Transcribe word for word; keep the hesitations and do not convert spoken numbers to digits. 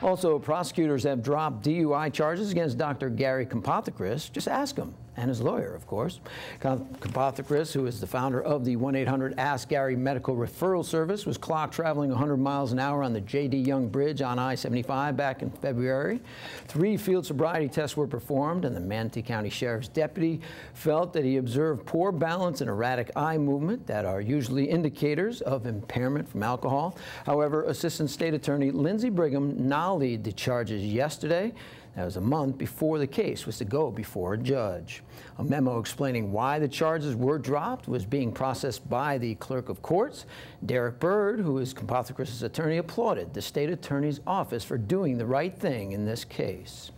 Also, prosecutors have dropped D U I charges against Doctor Gary Kompothecras. Just ask him, and his lawyer, of course. Kompothecras, who is the founder of the one eight hundred A S K Gary Medical Referral Service, was clocked traveling one hundred miles an hour on the J D. Young Bridge on I seventy-five back in February. Three field sobriety tests were performed, and the Manatee County Sheriff's deputy felt that he observed poor balance and erratic eye movement that are usually indicators of impairment from alcohol. However, Assistant State Attorney Lindsey Brigham nollied the charges yesterday. That was a month before the case was to go before a judge. A memo explaining why the charges were dropped was being processed by the clerk of courts. Derek Bird, who is Kompothecras' attorney, applauded the state attorney's office for doing the right thing in this case.